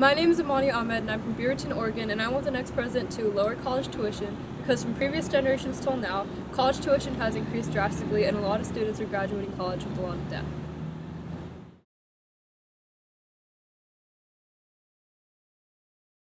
My name is Amani Ahmed and I'm from Beaverton, Oregon, and I want the next president to lower college tuition because from previous generations till now, college tuition has increased drastically and a lot of students are graduating college with a lot of debt.